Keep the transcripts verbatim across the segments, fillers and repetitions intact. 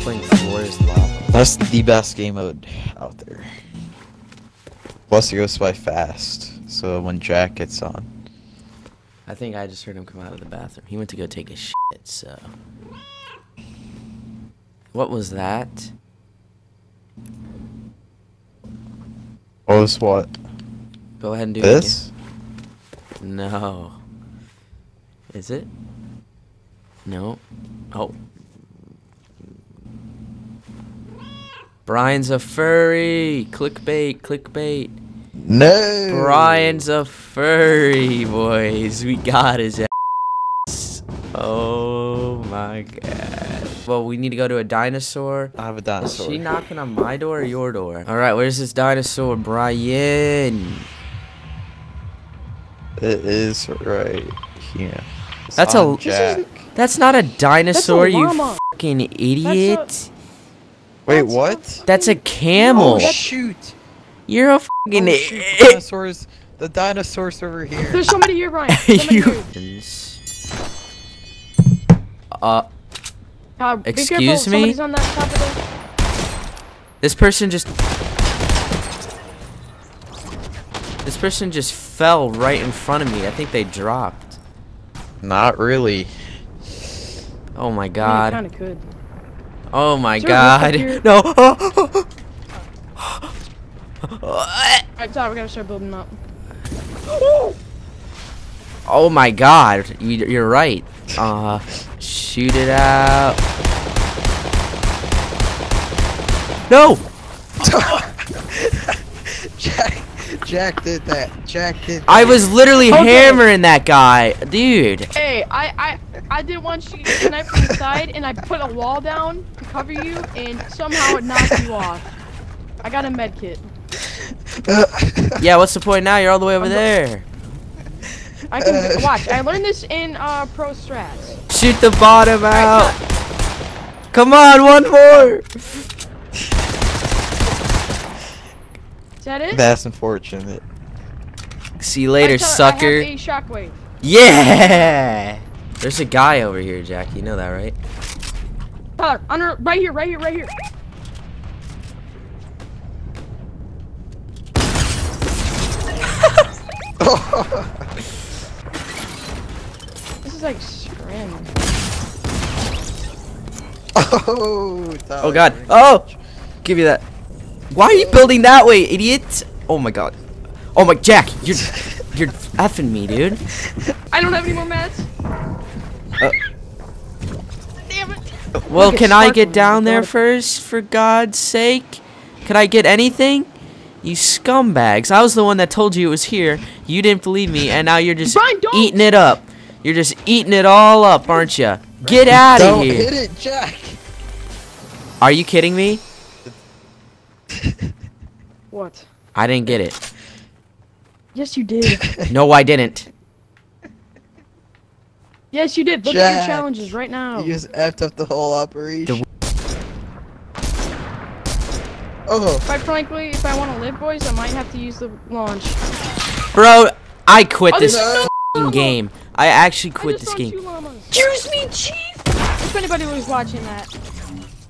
playing Floor is Lava. That's the best game mode out there. Plus it goes by fast, so when Jack gets on. I think I just heard him come out of the bathroom. He went to go take a shit, so... What was that? What was what? Go ahead and do this. It again. No. Is it? No. Oh. Bryan's a furry. Clickbait. Clickbait. No. Bryan's a furry, boys. We got his ass. Oh my god. Well, we need to go to a dinosaur. I have a dinosaur. Is she knocking on my door or your door? All right, where's this dinosaur, Bryan? It is right here. It's that's a Jack. That's not a dinosaur, a you fucking idiot. That's a, wait, that's what? That's a camel. Oh shoot! You're a fucking oh, shoot. The dinosaurs. The dinosaurs over here. There's somebody here, Bryan. Somebody you. Here. Uh. Uh, Excuse me? On that top of this person just... This person just fell right in front of me. I think they dropped. Not really. Oh my god. I mean, you kinda could. Oh my Is god. No! Alright, Tyler, we gotta start building up. Oh my god. You're right. Uh... Shoot it out. No! Jack, Jack did that. Jack did that. I was literally okay. hammering that guy. Dude. Hey, I, I, I did one shoot snipe from the side, and I put a wall down to cover you, and somehow it knocked you off. I got a med kit. Yeah, what's the point now? You're all the way over I'm there. I can watch. I learned this in uh, pro strats. Shoot the bottom out. Come on, one more. Is that it? That's unfortunate. See you later, sucker. I have a shockwave. Yeah. There's a guy over here, Jack. You know that, right? Tyler, under, right here, right here, right here. This is like scrim. Oh, oh god. Oh! Give me that. Why are you building that way, idiot? Oh my god. Oh my Jack, you're you're effing me, dude. I don't have any more mats. Uh, Damn it. Well, can I get down there first, for God's sake? Can I get anything? You scumbags. I was the one that told you it was here. You didn't believe me, and now you're just Bryan, eating it up. You're just eating it all up, aren't you? Get out of here. Don't hit it, Jack. Are you kidding me? What? I didn't get it. Yes, you did. No, I didn't. Yes, you did. Look Jack, at your challenges right now. You just effed up the whole operation. The Oh. Quite frankly, if I want to live, boys, I might have to use the launch. Bro, I quit oh, this no. game. I actually quit I just this game. Choose me, chief. If anybody was watching that,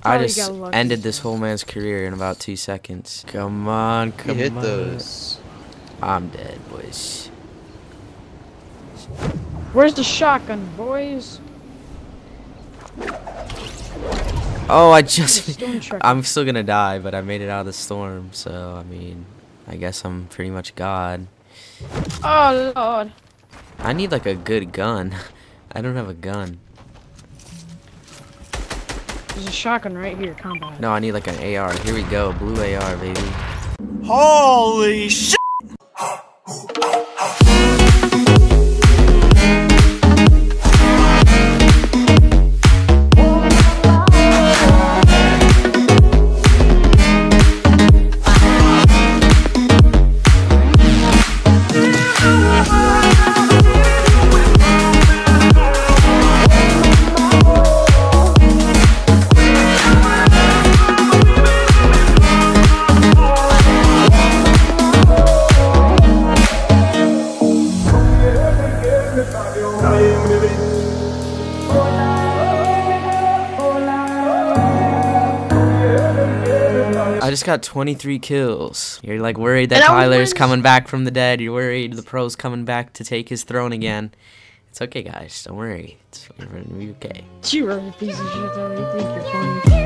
I just ended this whole man's career in about two seconds. Come on, come you hit on. Those. I'm dead, boys. Where's the shotgun, boys? Oh, I just... I'm still gonna die, but I made it out of the storm, so, I mean... I guess I'm pretty much God. Oh, Lord. I need, like, a good gun. I don't have a gun. There's a shotgun right here, combo. No, I need, like, an A R. Here we go, blue A R, baby. Holy shit! Oh just got twenty-three kills. You're like worried that Tyler's coming back from the dead. You're worried the pro's coming back to take his throne again. It's okay, guys. Don't worry. It's, we're gonna be okay. You are a piece of shit. I think you're funny.